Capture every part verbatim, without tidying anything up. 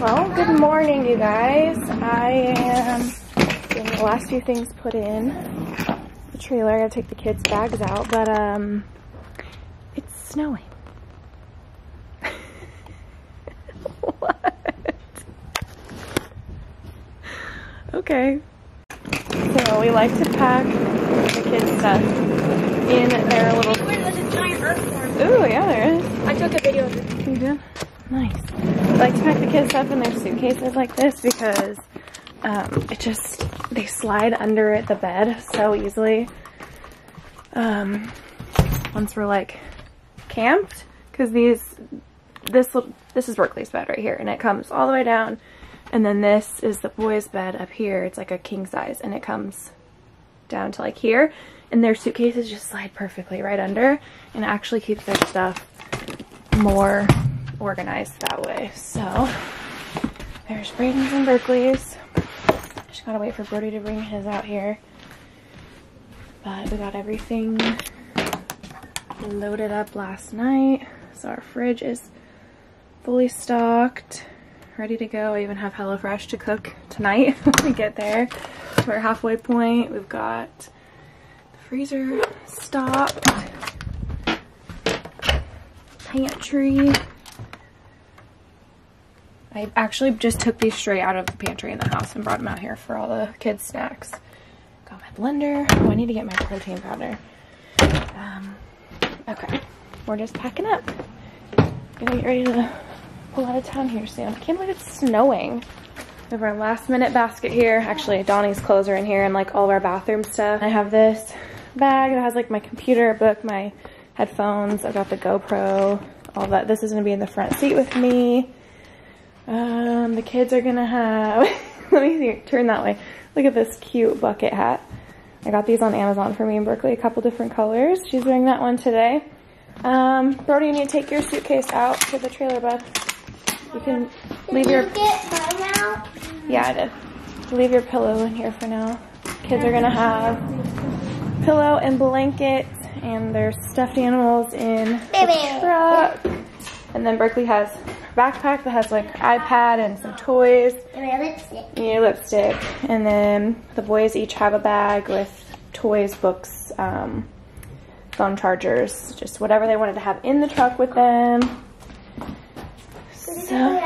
Well, good morning, you guys. I am getting the last few things put in the trailer. I gotta take the kids' bags out, but um, it's snowing. What? Okay. So we like to pack the kids' stuff in their little. Ooh, yeah, there is. I took a video of it. You did? Nice. I like to pack the kids up in their suitcases like this because um, it just, they slide under the bed so easily. Um, once we're like camped, because these, this this is Berkeley's bed right here, and it comes all the way down, and then this is the boys' bed up here. It's like a king size, and it comes down to like here, and their suitcases just slide perfectly right under, and actually keeps their stuff more organized that way. So there's Braden's and Berkeley's. Just gotta wait for Brody to bring his out here, but we got everything loaded up last night, so our fridge is fully stocked, ready to go. I even have HelloFresh to cook tonight when we get there to our halfway point. We've got the freezer stocked, pantry. I actually just took these straight out of the pantry in the house and brought them out here for all the kids' snacks. Got my blender. Oh, I need to get my protein powder. Um, okay, we're just packing up. Gonna get ready to pull out of town here soon. I can't believe it's snowing. We have our last minute basket here. Actually, Donnie's clothes are in here and like all of our bathroom stuff. I have this bag that has like my computer, book, my headphones. I've got the GoPro, all that. This is gonna be in the front seat with me. Um, the kids are gonna have, let me see, turn that way. Look at this cute bucket hat. I got these on Amazon for me in Berkeley, a couple different colors. She's wearing that one today. Um, Brody, you need to take your suitcase out to the trailer, bud. You can leave your, yeah, I did. Leave your pillow in here for now. Kids are gonna have pillow and blankets, and their stuffed animals in the truck. And then Berkeley has backpack that has like her iPad and some toys. And your lipstick. And your lipstick. And then the boys each have a bag with toys, books, um, phone chargers, just whatever they wanted to have in the truck with them. So,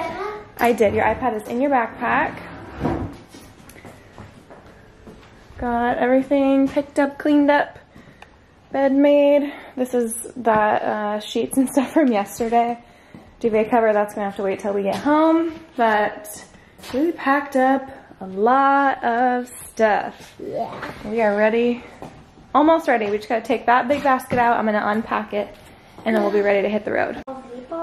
I did. Your iPad is in your backpack. Got everything picked up, cleaned up, bed made. This is that uh, sheets and stuff from yesterday. Duvet cover, that's gonna have to wait till we get home, but we packed up a lot of stuff. Yeah. We are ready, almost ready. We just gotta take that big basket out. I'm gonna unpack it, and then we'll be ready to hit the road.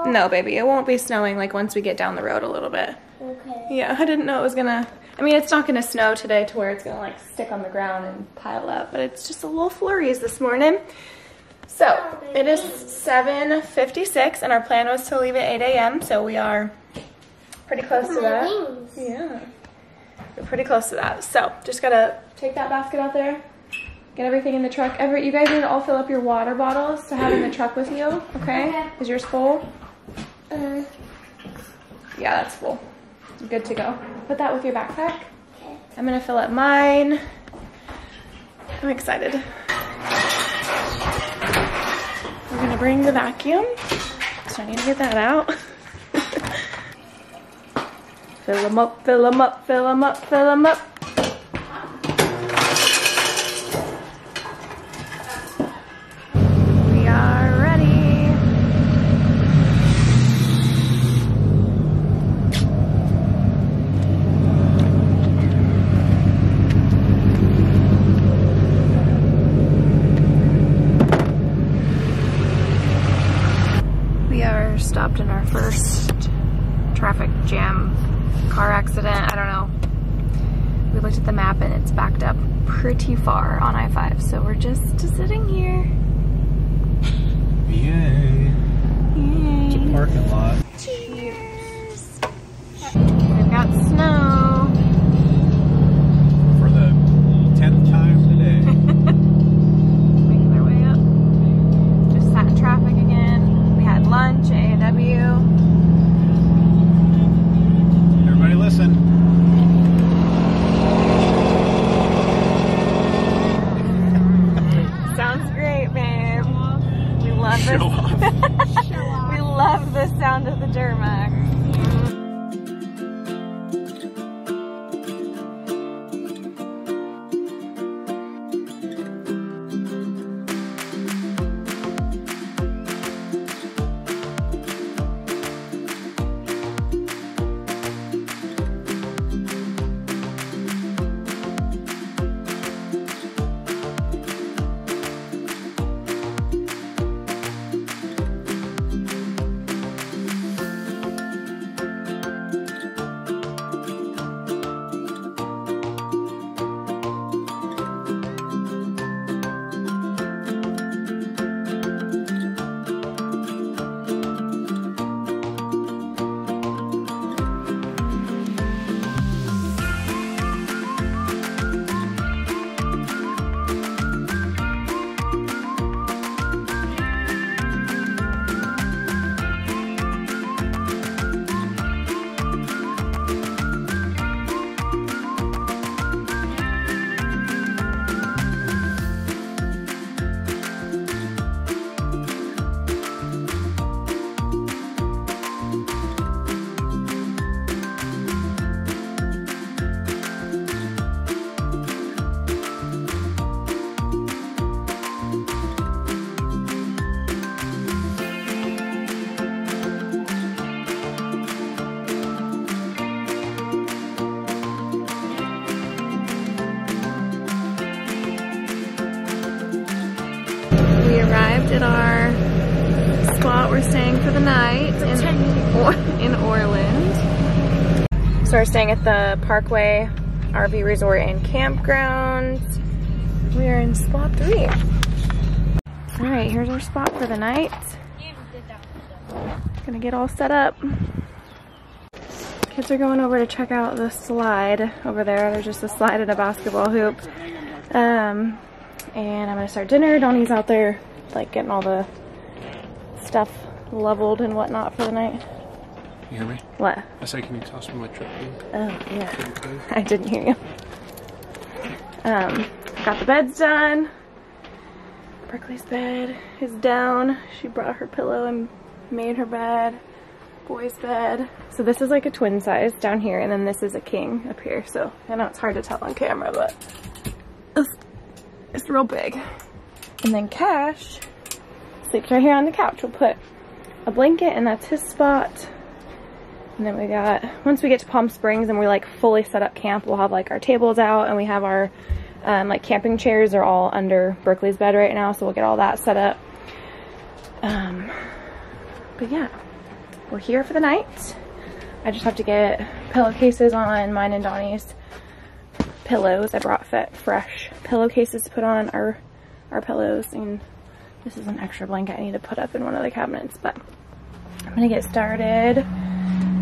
No, baby, it won't be snowing like once we get down the road a little bit. Okay. Yeah, I didn't know it was gonna, I mean, it's not gonna snow today to where it's gonna like stick on the ground and pile up, but it's just a little flurries this morning. So, it is seven fifty-six, and our plan was to leave at eight A M, so we are pretty close to that. Yeah, we're pretty close to that. So, just gotta take that basket out there, get everything in the truck. Every, you guys need to all fill up your water bottles to have in the truck with you, okay? Okay. Is yours full? Uh, yeah, that's full. Good to go. Put that with your backpack. Okay. I'm gonna fill up mine. I'm excited. We're gonna bring the vacuum, so I need to get that out. Fill them up, fill them up, fill them up, fill them up. We are ready. Stopped in our first traffic jam car accident. I don't know. We looked at the map and it's backed up pretty far on I five, so we're just sitting here. Yay. Yay. It's a parking lot. Cheers. We've got snow. For the tenth time today. Making our way up. Just sat in traffic again. Lunch, A and W. selected our spot we're staying for the night in, or in Orland. So we're staying at the Parkway R V Resort and Campgrounds. We are in spot three. All right, here's our spot for the night. Gonna get all set up. Kids are going over to check out the slide over there. There's just a slide and a basketball hoop. Um, and I'm gonna start dinner. Donnie's out there like getting all the stuff leveled and whatnot for the night. You hear me? What? I said, can you toss me my trip? Oh, yeah. Didn't I didn't hear you. Um, got the beds done. Berkeley's bed is down. She brought her pillow and made her bed. Boy's bed. So this is like a twin size down here, and then this is a king up here. So I know it's hard to tell on camera, but it's, it's real big. And then Cash sleeps right here on the couch. We'll put a blanket, and that's his spot. And then we got, once we get to Palm Springs and we're like fully set up camp, we'll have like our tables out, and we have our um, like camping chairs are all under Berkeley's bed right now. So we'll get all that set up. Um, but yeah. We're here for the night. I just have to get pillowcases on mine and Donnie's pillows. I brought fit fresh pillowcases to put on our our pillows, and this is an extra blanket I need to put up in one of the cabinets. But I'm gonna get started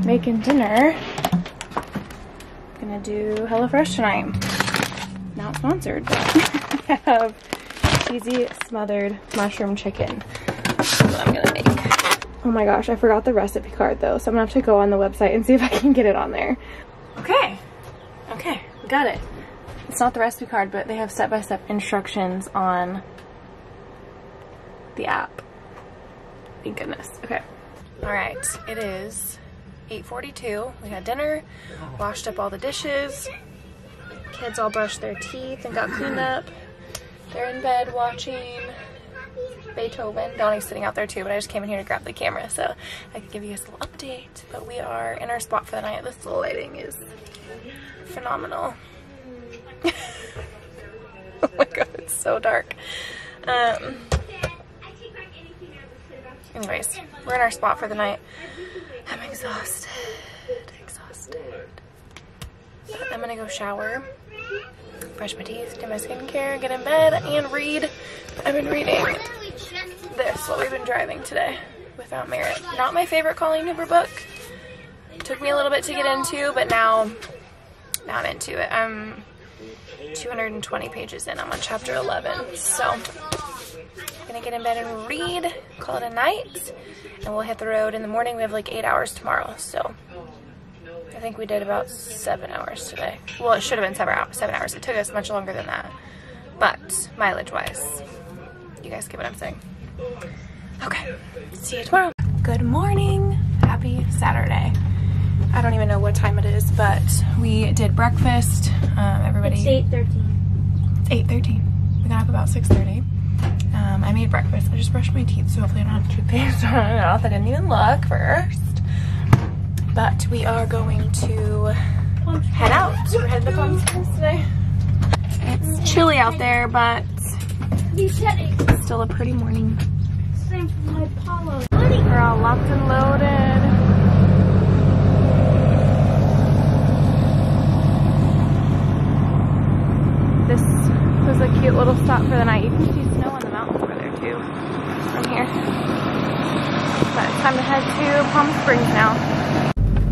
making dinner. I'm gonna do HelloFresh tonight. Not sponsored, but I have cheesy smothered mushroom chicken. That's what I'm gonna make. Oh my gosh, I forgot the recipe card though, so I'm gonna have to go on the website and see if I can get it on there. Okay, okay, got it. It's not the recipe card, but they have step-by-step instructions on the app. Thank goodness, okay. All right, it is eight forty-two, we had dinner, washed up all the dishes, kids all brushed their teeth and got cleaned up. They're in bed watching Beethoven. Donnie's sitting out there too, but I just came in here to grab the camera so I could give you guys a little update. But we are in our spot for the night. This lighting is phenomenal. Oh my god, it's so dark. Um, anyways, we're in our spot for the night. I'm exhausted. Exhausted. But I'm gonna go shower, brush my teeth, do my skincare, get in bed, and read. I've been reading this while we've been driving today, Without Merit. Not my favorite Colleen Hoover book. It took me a little bit to get into, but now, now I'm into it. I'm two hundred twenty pages in. I'm on chapter eleven, so I'm gonna get in bed and read, call it a night, and we'll hit the road in the morning. We have like eight hours tomorrow, so I think we did about seven hours today. Well, it should have been seven hours. It took us much longer than that, but mileage-wise. You guys get what I'm saying. Okay, see you tomorrow. Good morning, happy Saturday. I don't even know what time it is, but we did breakfast. Um, everybody. It's eight thirteen. It's eight thirteen. We got up about six thirty. Um, I made breakfast. I just brushed my teeth, so hopefully I don't have toothpaste on my mouth. I didn't even look first. But we are going to head out. We're headed to Palm Springs today. It's chilly out there, but it's still a pretty morning. We're all locked and loaded. This was a cute little spot for the night. You can see snow on the mountains over there too, from here. But it's time to head to Palm Springs now.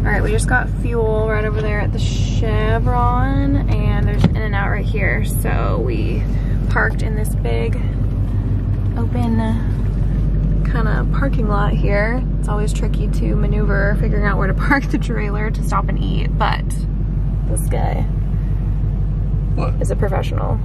Alright, we just got fuel right over there at the Chevron, and there's an In-N-Out right here, so we parked in this big open kind of parking lot here. It's always tricky to maneuver figuring out where to park the trailer to stop and eat, but this guy what? is a professional.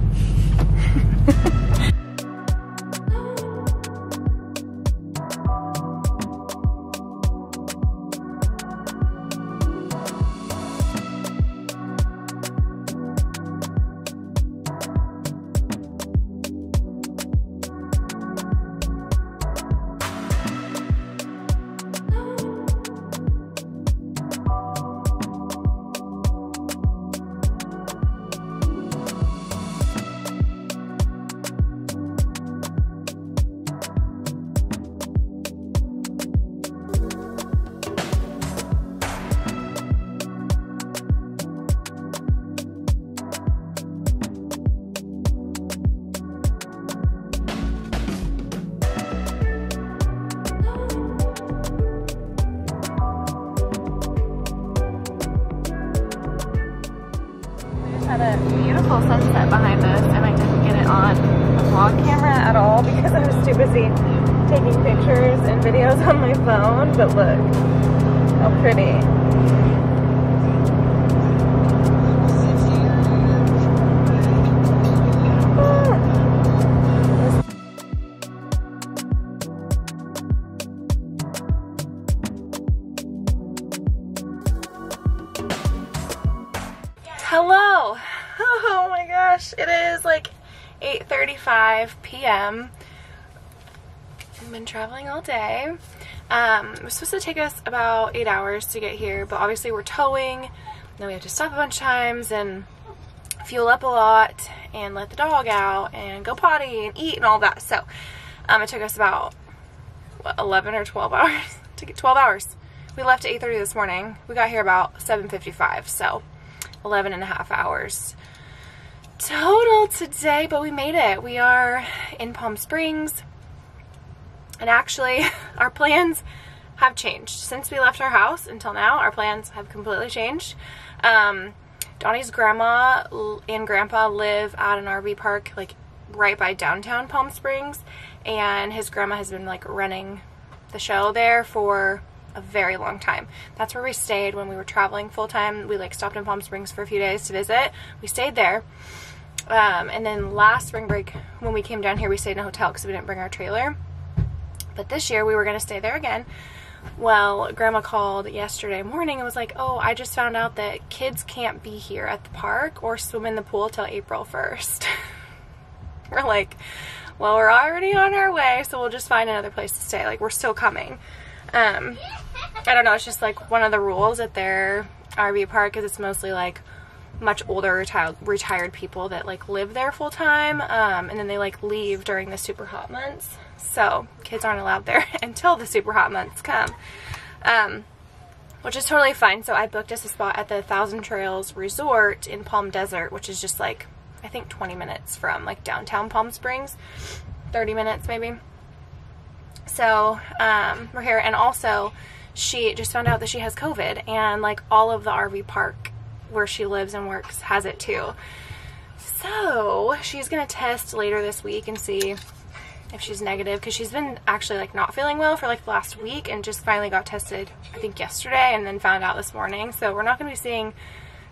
had a beautiful sunset behind us, and I didn't get it on the vlog camera at all because I was too busy taking pictures and videos on my phone, but look how pretty. Hello! Oh my gosh, it is like eight thirty-five p m I've been traveling all day. Um, it was supposed to take us about eight hours to get here, but obviously we're towing. Then we have to stop a bunch of times and fuel up a lot and let the dog out and go potty and eat and all that. So um, it took us about what, eleven or twelve hours. It took twelve hours. We left at eight thirty this morning. We got here about seven fifty-five, so eleven and a half hours total today, but we made it. We are in Palm Springs, and actually our plans have changed. Since we left our house until now, our plans have completely changed. Um, Donnie's grandma and grandpa live at an R V park like right by downtown Palm Springs, and his grandma has been like running the show there for a very long time. That's where we stayed when we were traveling full time. We like stopped in Palm Springs for a few days to visit. We stayed there. Um, and then last spring break when we came down here, we stayed in a hotel because we didn't bring our trailer. But this year we were going to stay there again. Well, grandma called yesterday morning and was like, oh, I just found out that kids can't be here at the park or swim in the pool till April first. We're like, well, we're already on our way, so we'll just find another place to stay. Like, we're still coming. Um, I don't know, it's just like one of the rules at their R V park is it's mostly like much older retired, retired people that like live there full time, um, and then they like leave during the super hot months, so kids aren't allowed there until the super hot months come, um, which is totally fine. So I booked us a spot at the Thousand Trails Resort in Palm Desert, which is just like, I think twenty minutes from like downtown Palm Springs, thirty minutes maybe. So, um, we're here, and also she just found out that she has COVID, and like all of the R V park where she lives and works has it too. So she's going to test later this week and see if she's negative, because she's been actually like not feeling well for like the last week and just finally got tested, I think yesterday, and then found out this morning. So we're not going to be seeing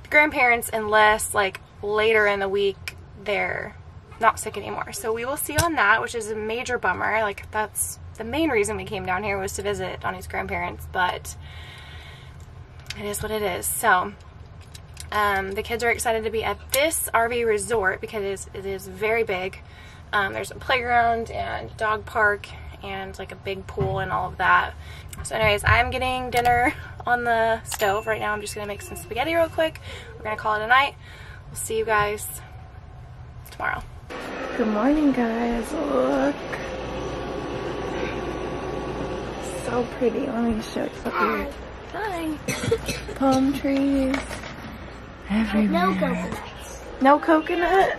the grandparents unless like later in the week they're not sick anymore. So we will see on that, which is a major bummer. Like, that's the main reason we came down here, was to visit Donnie's grandparents, but it is what it is. So um, the kids are excited to be at this R V resort because it is, it is very big. Um, there's a playground and dog park and like a big pool and all of that. So anyways, I'm getting dinner on the stove right now. I'm just going to make some spaghetti real quick. We're going to call it a night. We'll see you guys tomorrow. Good morning, guys. Look. So pretty. Let me show you something. Hi. Palm trees everywhere. No coconuts. No coconuts.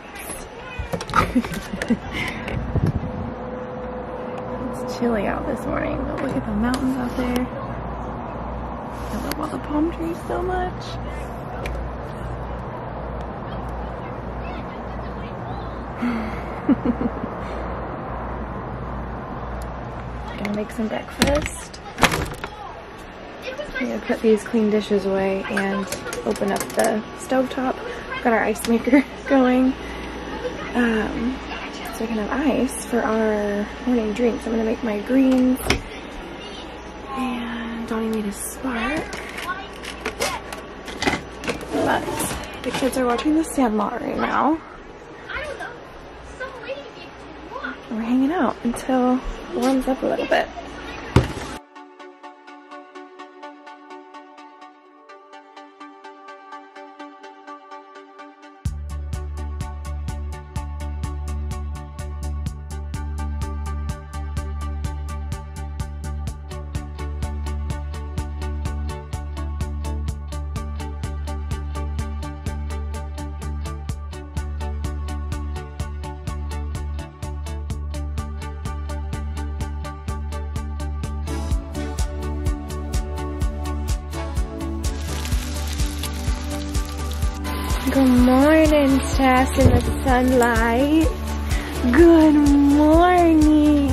It's chilly out this morning, but look at the mountains out there. I love all the palm trees so much. Gonna make some breakfast. I'm gonna put these clean dishes away and open up the stovetop. Got our ice maker going, um, so we can have ice for our morning drinks. I'm gonna make my greens, and Donnie made a spark. But the kids are watching The Sandlot right now. We're hanging out until it warms up a little bit. Good morning, Tess, in the sunlight. Good morning.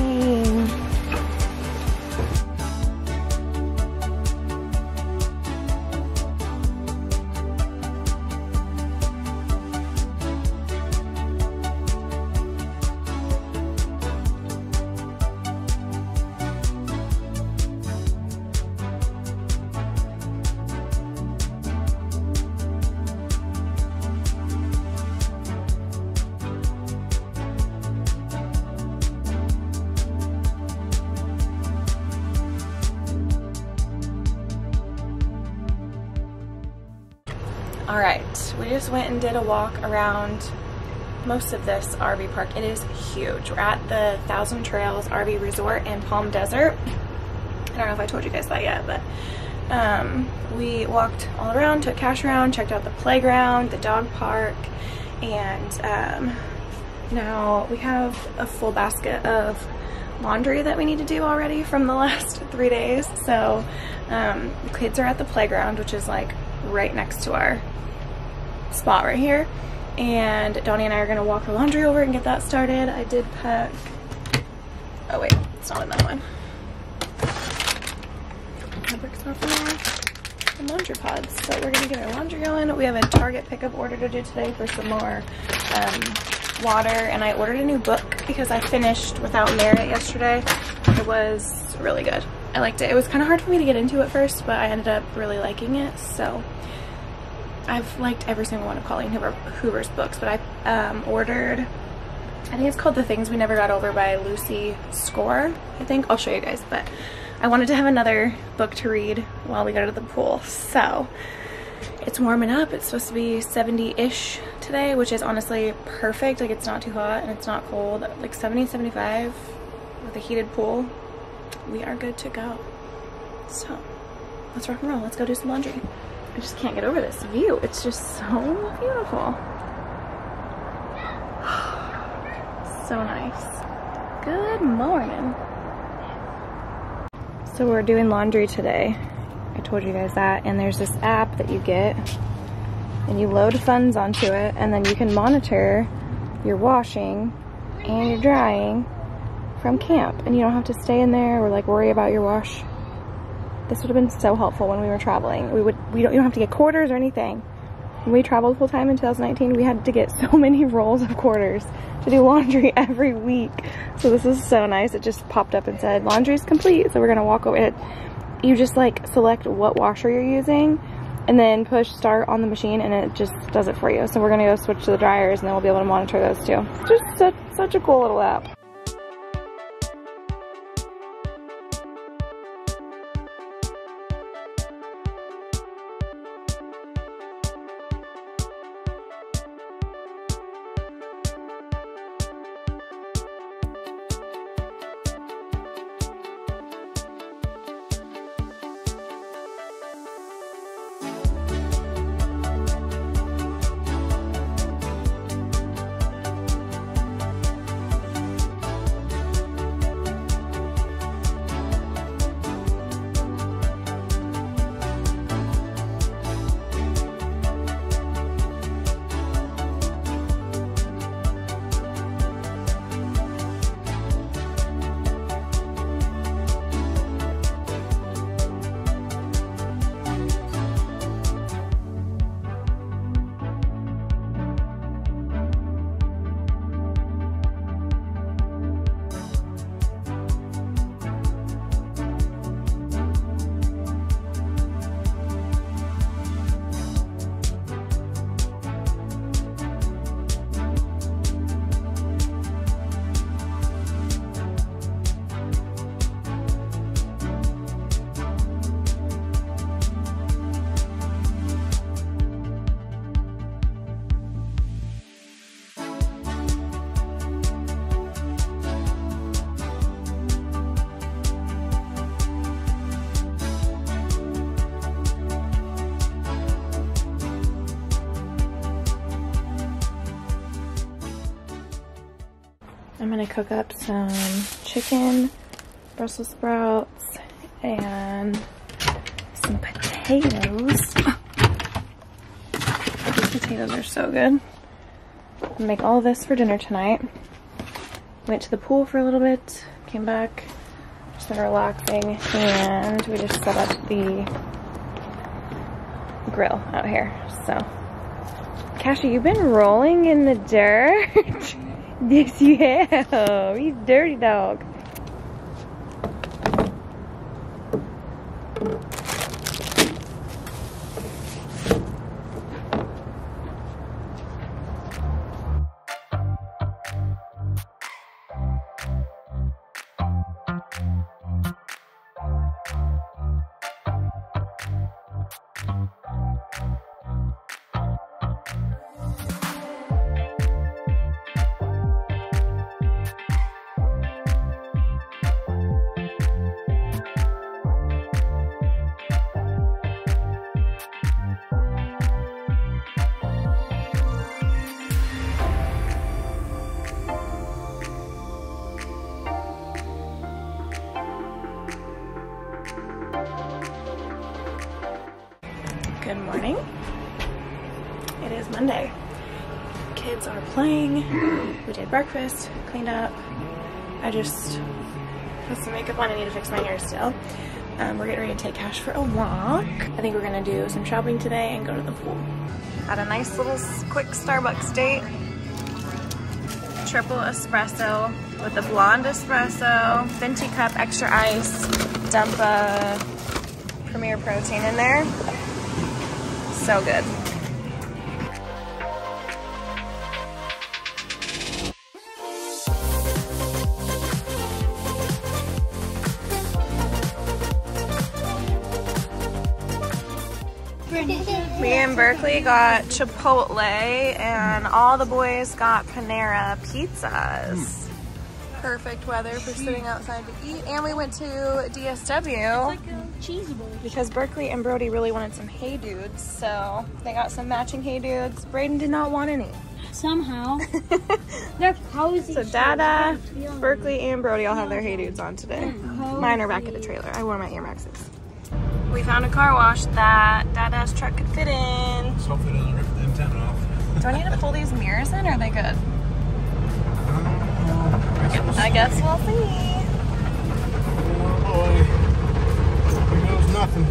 Alright, we just went and did a walk around most of this R V park. It is huge. We're at the Thousand Trails R V Resort and Palm Desert. I don't know if I told you guys that yet, but um, we walked all around, took cash around, checked out the playground, the dog park, and um, now we have a full basket of laundry that we need to do already from the last three days. So um, the kids are at the playground, which is like right next to our spot right here, and Donnie and I are gonna walk her laundry over and get that started. I did pack, oh wait, it's not in that one. Fabric's off in there. The laundry pods, so we're gonna get our laundry going. We have a Target pickup order to do today for some more um, water, and I ordered a new book because I finished Without Merit yesterday. It was really good. I liked it. It was kind of hard for me to get into at first, but I ended up really liking it, so I've liked every single one of Colleen Hoover, Hoover's books, but I um, ordered, I think it's called The Things We Never Got Over by Lucy Score, I think. I'll show you guys, but I wanted to have another book to read while we go to the pool, so it's warming up. It's supposed to be seventy-ish today, which is honestly perfect. Like, it's not too hot and it's not cold. Like seventy, seventy-five with a heated pool. We are good to go. So let's rock and roll. Let's go do some laundry. I just can't get over this view. It's just so beautiful. So nice. Good morning. So we're doing laundry today. I told you guys that. And there's this app that you get and you load funds onto it, and then you can monitor your washing and your drying from camp, and you don't have to stay in there or like worry about your wash. This would have been so helpful when we were traveling. We would, we don't, you don't have to get quarters or anything. When we traveled full time in two thousand nineteen, we had to get so many rolls of quarters to do laundry every week. So this is so nice. It just popped up and said laundry's complete. So we're gonna walk over it. You just like select what washer you're using and then push start on the machine, and it just does it for you. So we're gonna go switch to the dryers, and then we'll be able to monitor those too. Just such, such a cool little app. I'm gonna cook up some chicken, Brussels sprouts, and some potatoes. Potatoes are so good. I'll make all this for dinner tonight. Went to the pool for a little bit, came back, just been relaxing, and we just set up the grill out here. So, Cashy, you've been rolling in the dirt. Yes, you have. He's dirty dog. Good morning. It is Monday. Kids are playing. We did breakfast, cleaned up. I just put some makeup on. I need to fix my hair still. Um, we're getting ready to take Cash for a walk. I think we're gonna do some shopping today and go to the pool. Had a nice little quick Starbucks date. Triple espresso with a blonde espresso, venti cup, extra ice, dump a Premier protein in there. So good. Me and Berkeley got Chipotle and all the boys got Panera pizzas. Perfect weather for sitting outside to eat, and we went to D S W like a cheese bowl because Berkeley and Brody really wanted some Hey Dudes, so they got some matching Hey Dudes. Braden did not want any. Somehow. They're cozy. So Dada, Berkeley, and Brody all have their Hey Dudes on today. Mine are back at the trailer. I wore my Air Maxes. We found a car wash that Dada's truck could fit in. So hopefully it doesn't rip them down off. Do I need to pull these mirrors in, or are they good? I guess we'll see. Oh boy. He knows nothing.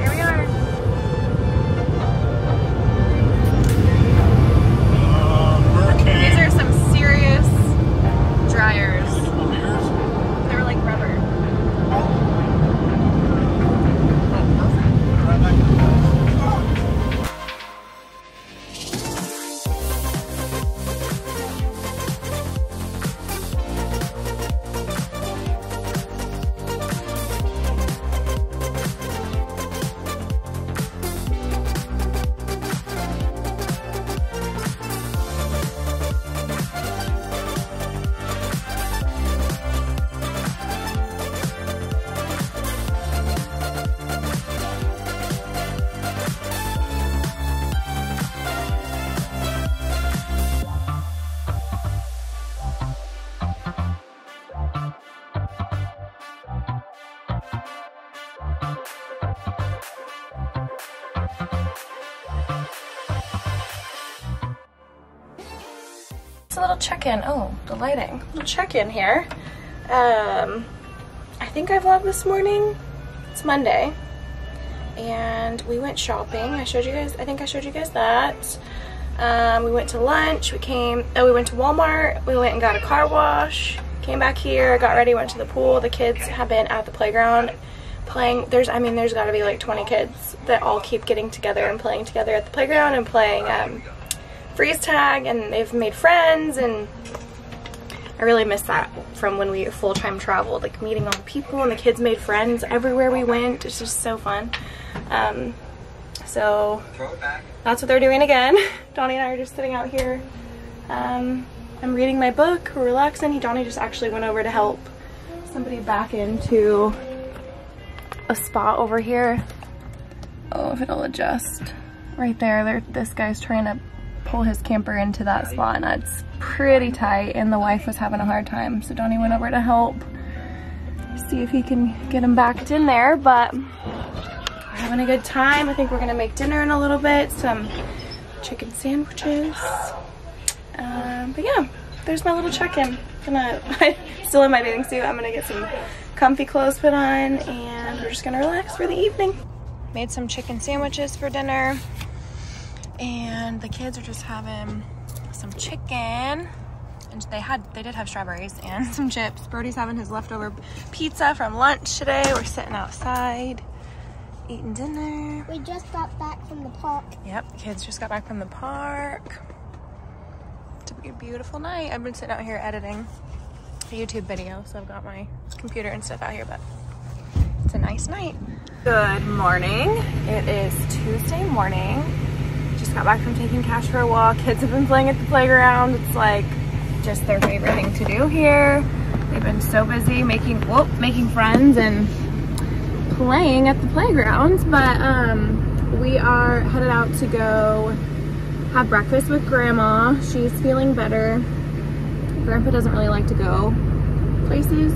Here we are. Uh, These are some serious dryers. They were like rubber. It's a little check-in. Oh, the lighting. A little check-in here. Um, I think I vlogged this morning. It's Monday. And we went shopping. I showed you guys, I think I showed you guys that. Um, we went to lunch. We came, oh, we went to Walmart. We went and got a car wash. Came back here, got ready, went to the pool. The kids have been at the playground playing. There's, I mean, there's gotta be like twenty kids that all keep getting together and playing together at the playground and playing, um, freeze tag, and they've made friends, and I really miss that from when we full-time traveled, like meeting all the people, and the kids made friends everywhere we went. It's just so fun. Um, so that's what they're doing again. Donnie and I are just sitting out here. Um, I'm reading my book, we're relaxing. He, Donnie just actually went over to help somebody back into a spot over here. Oh, if it'll adjust. Right there, this guy's trying to pull his camper into that spot, and that's pretty tight, and the wife was having a hard time, so Donnie went over to help see if he can get him backed in there, but we're having a good time. I think we're gonna make dinner in a little bit, some chicken sandwiches. Um, but yeah, there's my little check-in. Gonna, I'm still in my bathing suit. I'm gonna get some comfy clothes put on and we're just gonna relax for the evening. Made some chicken sandwiches for dinner and the kids are just having some chicken. And they had, they did have strawberries and some chips. Brody's having his leftover pizza from lunch today. We're sitting outside, eating dinner. We just got back from the park. Yep, kids just got back from the park. It's a beautiful night. I've been sitting out here editing a YouTube video, so I've got my computer and stuff out here, but it's a nice night. Good morning. It is Tuesday morning. Just got back from taking Cash for a walk. Kids have been playing at the playground. It's like just their favorite thing to do here. They've been so busy making whoop, making friends and playing at the playgrounds, but um, we are headed out to go have breakfast with Grandma. She's feeling better. Grandpa doesn't really like to go places,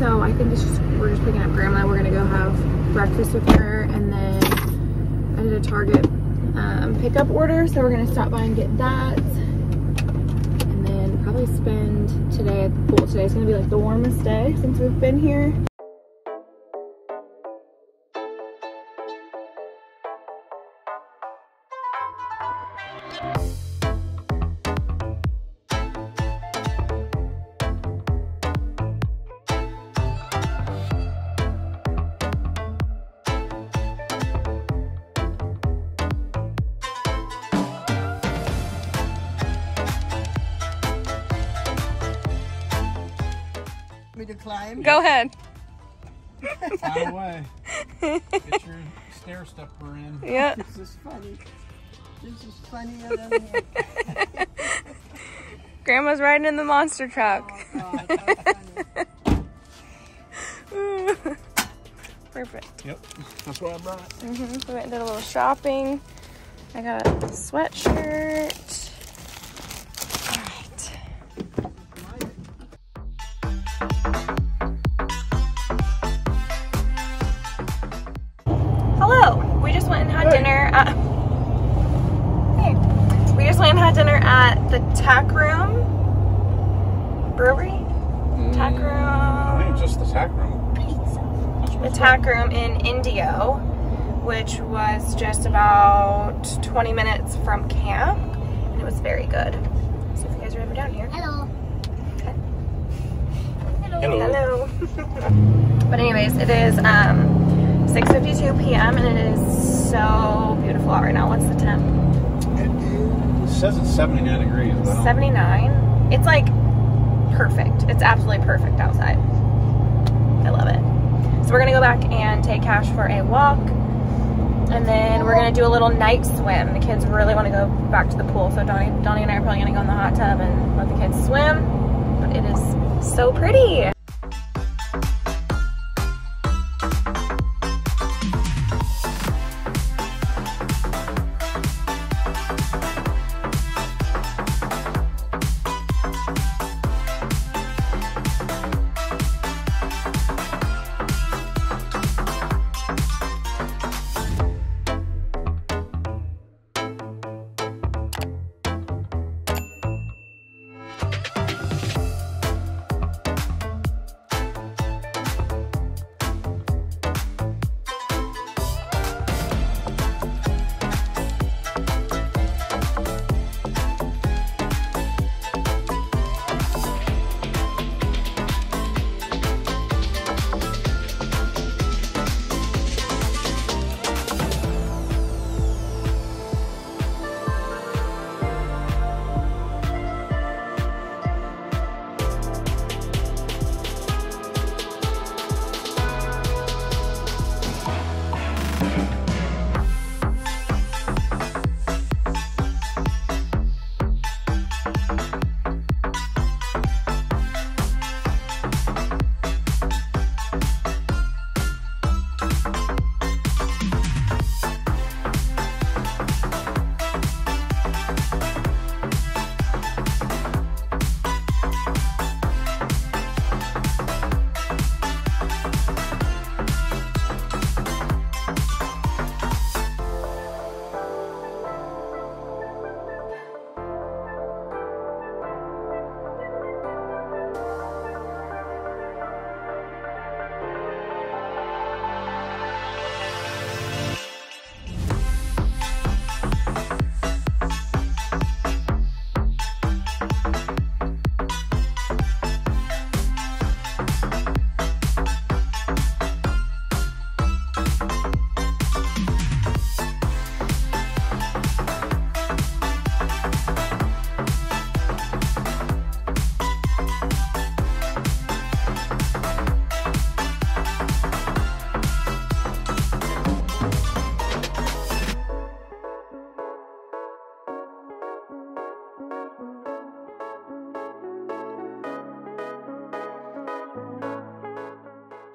so I think it's just, we're just picking up Grandma. We're gonna go have breakfast with her, and then I did a Target um, pickup order, so we're gonna stop by and get that. Probably spend today at the pool. Today's gonna be like the warmest day since we've been here. To climb. Go ahead. Fly away. Get your stair stepper in. Yeah. This is funny. This is funnier than here. Grandma's riding in the monster truck. Oh, God. Perfect. Yep. That's what I brought. Mm-hmm. We went and did a little shopping. I got a sweatshirt. The Tack Room Brewery? Mm. Tack Room. I think just the Tack Room. Pizza. The Tack Room in Indio, which was just about twenty minutes from camp, and it was very good. So if you guys are ever down here. Hello. Okay. Hello. Hello. Hello. But anyways, it is um, six fifty-two p m and it is so beautiful out right now. What's the temp? It says it's seventy-nine degrees. Well. seventy-nine? It's like perfect. It's absolutely perfect outside. I love it. So we're going to go back and take Cash for a walk. And then we're going to do a little night swim. The kids really want to go back to the pool. So Donnie, Donnie and I are probably going to go in the hot tub and let the kids swim. But it is so pretty.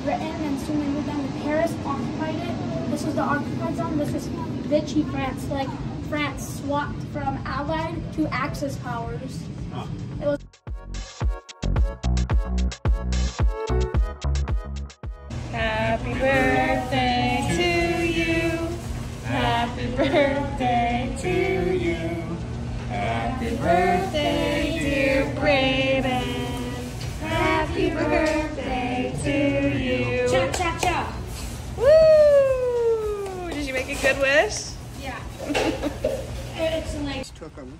Britain, and soon they moved down to Paris, occupied it. This was the occupied zone. This is Vichy France, like France swapped from Allied to Axis powers. Huh. It was Happy birthday to you. Happy birthday to you. Happy birthday, dear Brayden. Happy birthday to you. Chop, chop, chop. Woo! Did you make a good wish? Yeah. It's nice. Took him,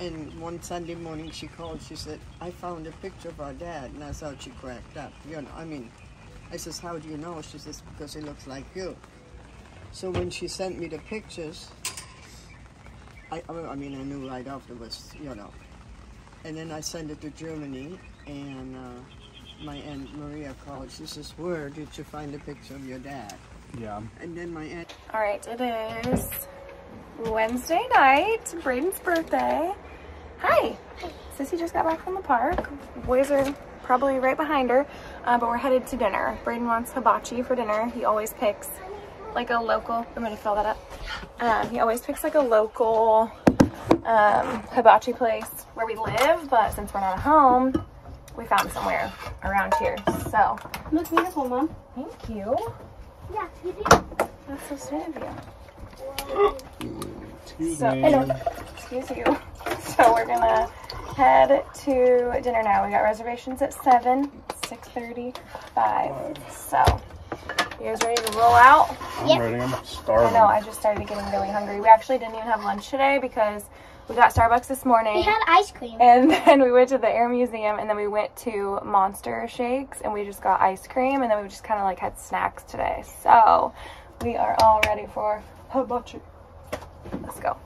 and one Sunday morning she called. She said, "I found a picture of our dad," and I thought she cracked up. You know, I mean. I says, "How do you know?" She says, "Because he looks like you." So when she sent me the pictures, I, I mean, I knew right afterwards, you know. And then I sent it to Germany, and uh, my Aunt Maria called. She says, "Where did you find the picture of your dad?" Yeah. And then my aunt. All right, it is Wednesday night, Brayden's birthday. Hi. Sissy just got back from the park. Boys are probably right behind her. Uh, but we're headed to dinner. Brayden wants hibachi for dinner. He always picks like a local, I'm gonna fill that up. Um, he always picks like a local um, hibachi place where we live, but since we're not at home, we found somewhere around here, so. Looks beautiful, Mom. Thank you. Yeah, you do. That's so sweet of you. Excuse so, me. Anyway, excuse you. So we're gonna head to dinner now. We got reservations at seven. six thirty-five. So, you guys ready to roll out? I'm yep. ready. I'm starving. I know. I just started getting really hungry. We actually didn't even have lunch today because we got Starbucks this morning. We had ice cream. And then we went to the Air Museum, and then we went to Monster Shakes, and we just got ice cream, and then we just kind of like had snacks today. So, we are all ready for hibachi. Let's go.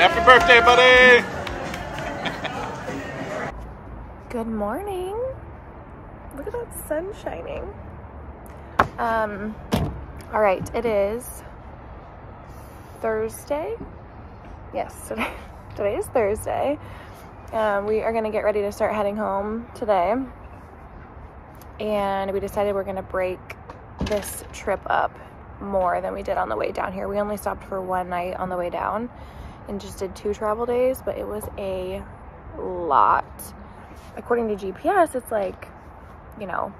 Happy birthday, buddy! Good morning. Look at that sun shining. Um, all right, it is Thursday. Yes, today, today is Thursday. Um, we are gonna get ready to start heading home today. And we decided we're gonna break this trip up more than we did on the way down here. We only stopped for one night on the way down. And just did two travel days, but it was a lot. According to G P S, it's like, you know,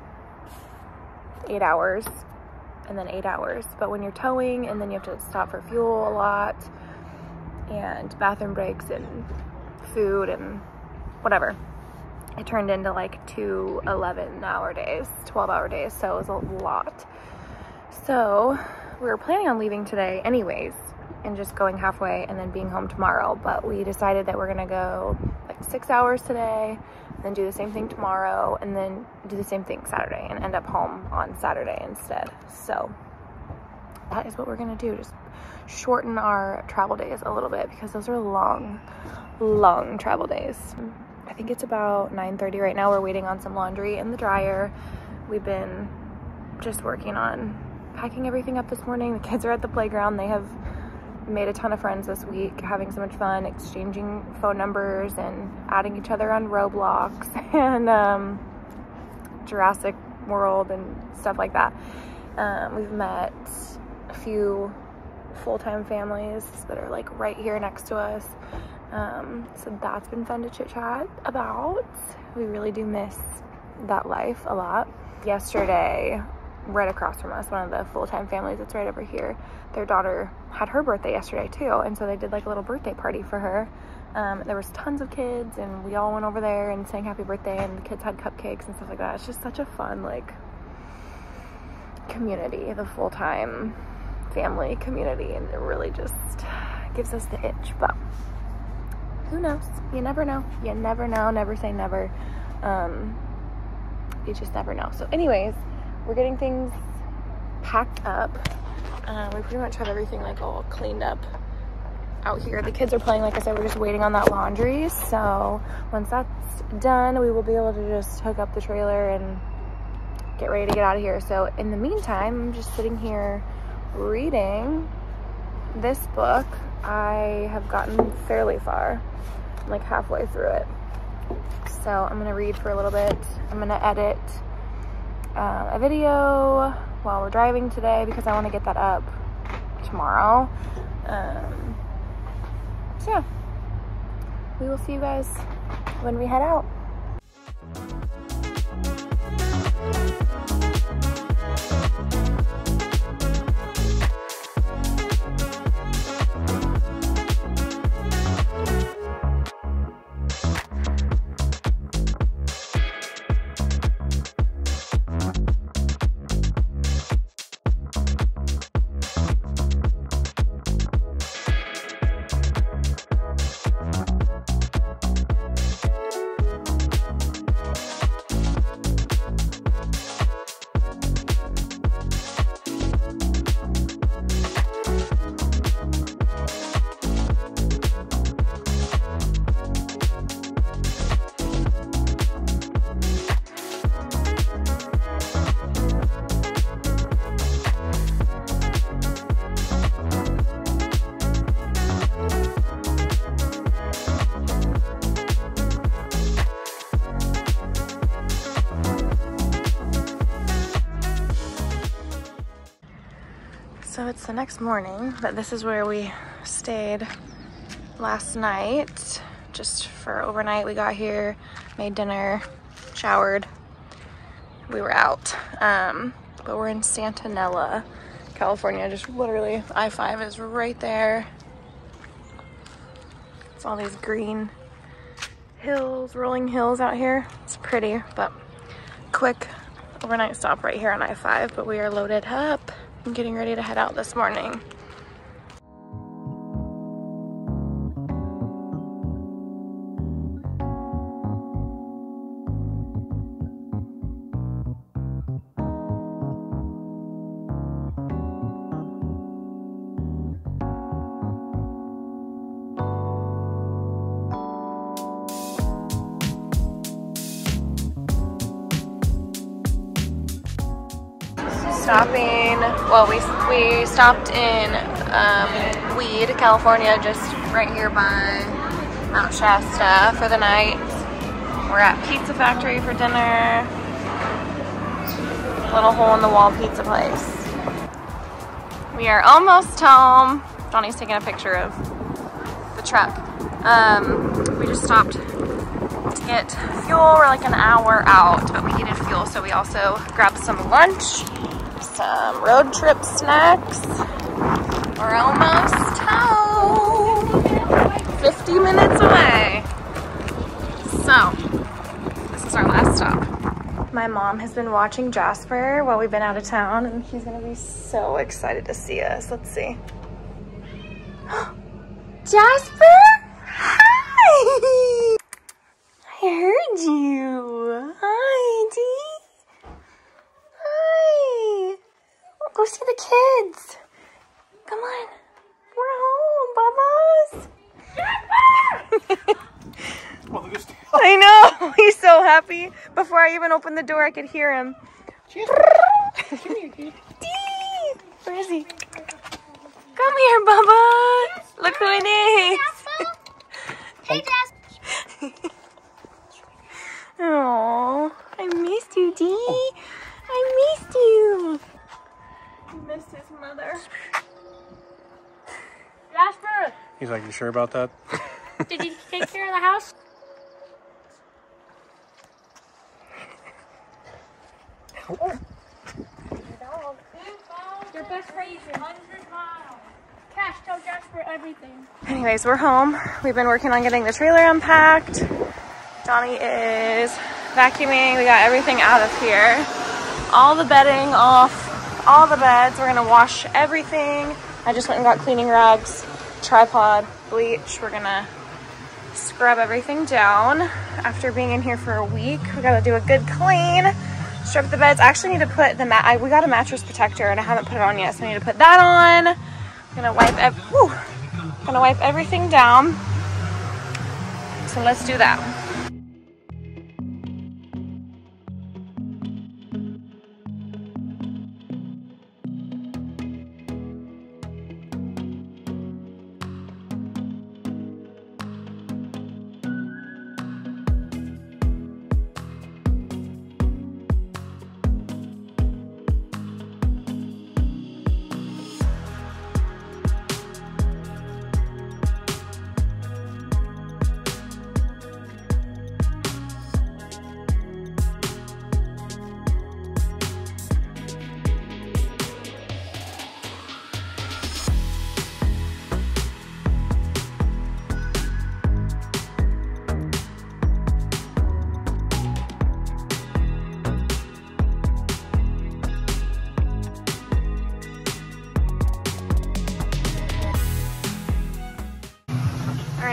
eight hours and then eight hours. But when you're towing and then you have to stop for fuel a lot and bathroom breaks and food and whatever, it turned into like two eleven hour days, twelve hour days. So it was a lot. So we were planning on leaving today anyways, and just going halfway and then being home tomorrow, but we decided that we're gonna go like six hours today, then do the same thing tomorrow, and then do the same thing Saturday and end up home on Saturday instead. So that is what we're gonna do, just shorten our travel days a little bit because those are long, long travel days. I think it's about nine thirty right now. We're waiting on some laundry in the dryer. We've been just working on packing everything up this morning. The kids are at the playground. They have made a ton of friends this week, having so much fun, exchanging phone numbers and adding each other on Roblox and um, Jurassic World and stuff like that. Um, we've met a few full-time families that are like right here next to us. Um, so that's been fun to chit-chat about. We really do miss that life a lot. Yesterday, right across from us, one of the full-time families that's right over here, their daughter had her birthday yesterday too, and so they did like a little birthday party for her. Um, there was tons of kids, and we all went over there and sang happy birthday, and the kids had cupcakes and stuff like that. It's just such a fun like community, the full-time family community, and it really just gives us the itch. But who knows? You never know. You never know. Never say never. Um, you just never know. So anyways, we're getting things packed up. Uh, we pretty much have everything like all cleaned up out here. The kids are playing. Like I said, we're just waiting on that laundry. So once that's done, we will be able to just hook up the trailer and get ready to get out of here. So in the meantime, I'm just sitting here reading this book. I have gotten fairly far. I'm like halfway through it. So I'm gonna read for a little bit. I'm gonna edit uh, a video while we're driving today because I want to get that up tomorrow. Um, so yeah, we will see you guys when we head out. So it's the next morning, but this is where we stayed last night, just for overnight. We got here, made dinner, showered, we were out. Um, but we're in Santanella, California, just literally I five is right there. It's all these green hills, rolling hills out here. It's pretty, but quick overnight stop right here on I five, but we are loaded up. I'm getting ready to head out this morning. Stopping, well, we, we stopped in um, Weed, California, just right here by Mount Shasta for the night. We're at Pizza Factory for dinner. Little hole-in-the-wall pizza place. We are almost home. Johnny's taking a picture of the truck. Um, we just stopped to get fuel. We're like an hour out, but we needed fuel, so we also grabbed some lunch. Some road trip snacks. We're almost home. fifty minutes away. So, this is our last stop. My mom has been watching Jasper while we've been out of town, and he's gonna be so excited to see us. Let's see. Jasper? Hi! I heard you. Hi, Dee. Go see the kids. Come on. We're home, Baba's. I know. He's so happy. Before I even opened the door, I could hear him. Where is he? Come here, Baba. Look who it is. Hey, Jess. Aw, I missed you, Dee. I missed you. Missed his mother. Jasper! He's like, you sure about that? Did you take care of the house? Oh. bus race one hundred miles. Cash, tell Jasper everything. Anyways, we're home. We've been working on getting the trailer unpacked. Donnie is vacuuming. We got everything out of here. All the bedding off, all the beds. We're gonna wash everything. I just went and got cleaning rags, tripod, bleach. We're gonna scrub everything down after being in here for a week. We gotta do a good clean, strip the beds. I actually need to put the mat, I, we got a mattress protector and I haven't put it on yet, so I need to put that on. I'm gonna wipe, ev woo, gonna wipe everything down. So let's do that.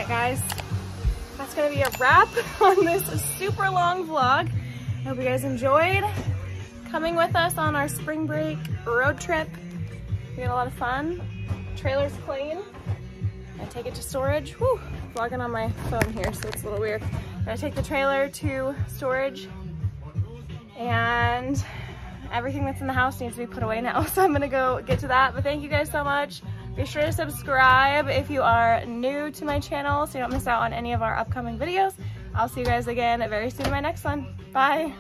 Guys, that's gonna be a wrap on this super long vlog. I hope you guys enjoyed coming with us on our spring break road trip. We had a lot of fun. Trailer's clean. I take it to storage. Whew, vlogging on my phone here, so it's a little weird. I take the trailer to storage, and everything that's in the house needs to be put away now, so I'm gonna go get to that. But thank you guys so much. Be sure to subscribe if you are new to my channel so you don't miss out on any of our upcoming videos. I'll see you guys again very soon in my next one. Bye.